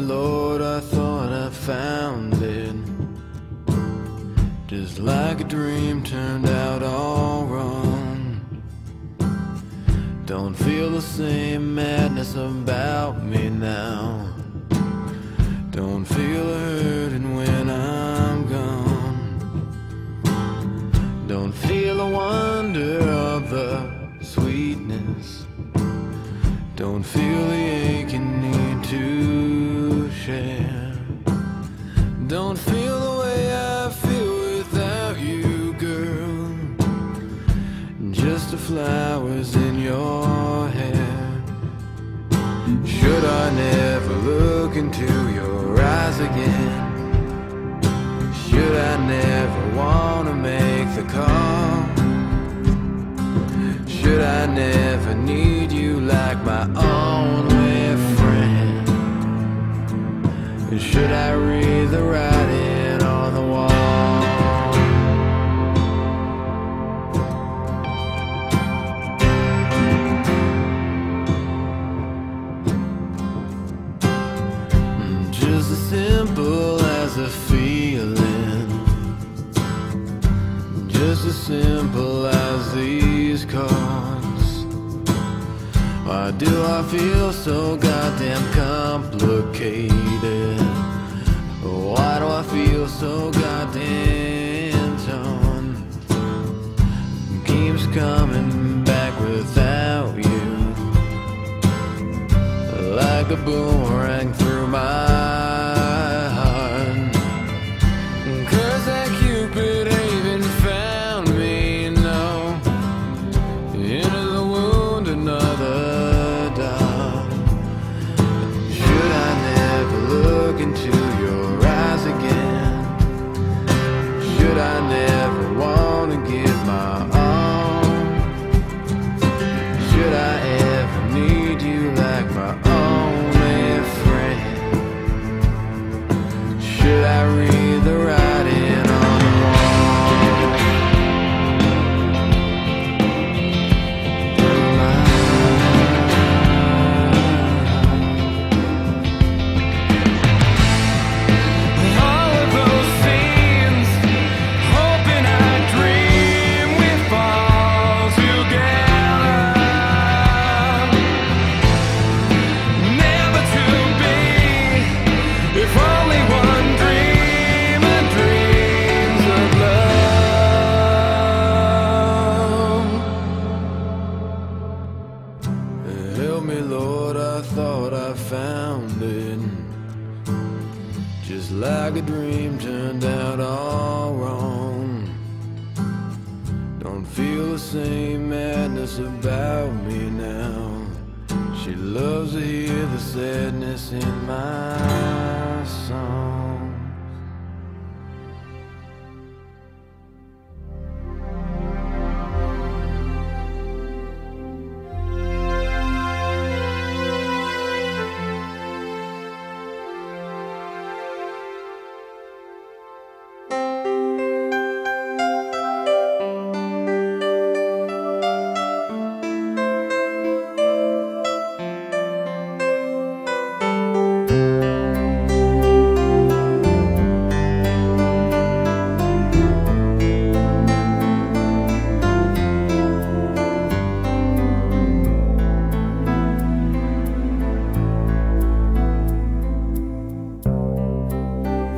me, Lord, I thought I found it. Just like a dream turned out all wrong. Don't feel the same madness about me now. Don't feel the hurting when I'm gone. Don't feel the wonder of the sweetness. Don't feel the aching need to share. Don't feel the way I feel without you, girl. Just the flowers in your hair. Should I never look into your eyes again? Should I never wanna make the call? Should I never need like my only friend? And should I read the writing on the wall? Just as simple as a feeling, just as simple as these cards. Why do I feel so goddamn complicated? Why do I feel so goddamn torn? Keeps coming back without you, like a boomerang through my heart. 'Cause that Cupid even found me, no, into the wound another. Into your eyes again. Should I never want to give my all? Should I ever need you like my only friend? Should I read the right? Just like a dream turned out all wrong. Don't feel the same madness about me now. She loves to hear the sadness in my song.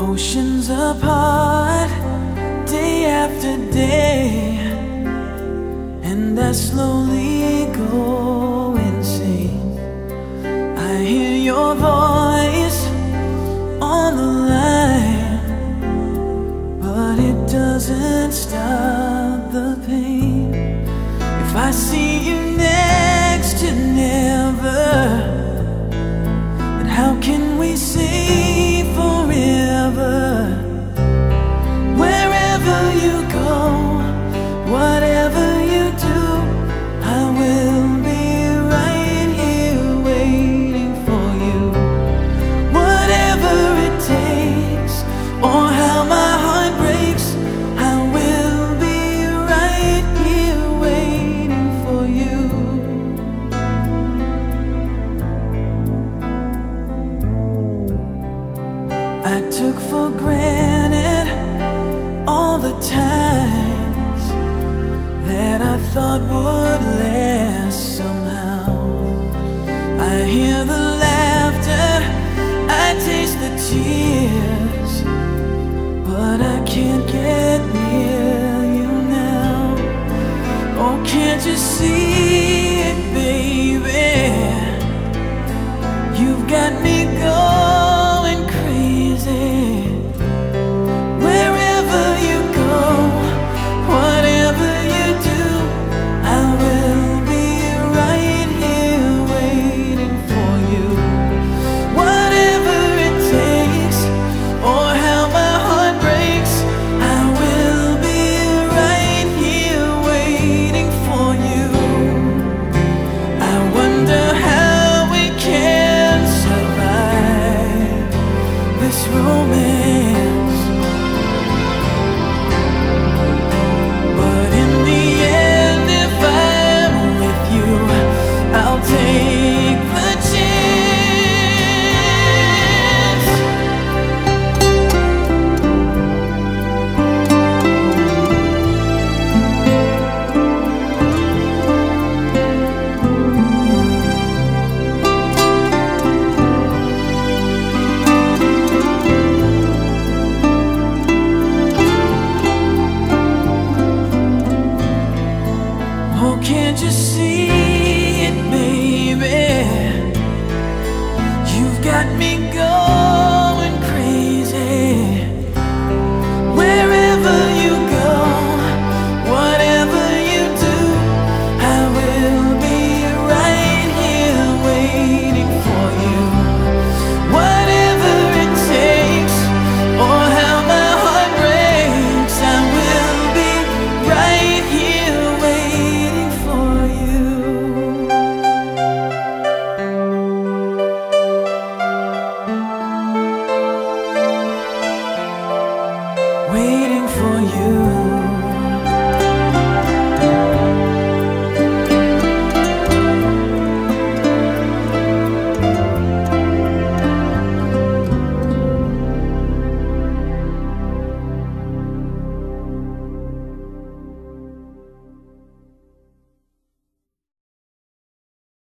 Oceans apart, day after day, and I slowly go insane. I hear your voice on the line, but it doesn't stop the pain. If I see you next to never, then how can we say forever? Wherever you go, whatever you do, I will be right here waiting for you. Whatever it takes, or how my heart breaks, I will be I took for granted all the times that I thought would last somehow. I hear the laughter, I taste the tears, but I can't get near you now. Oh, can't you see it, baby? You've got me going this romance.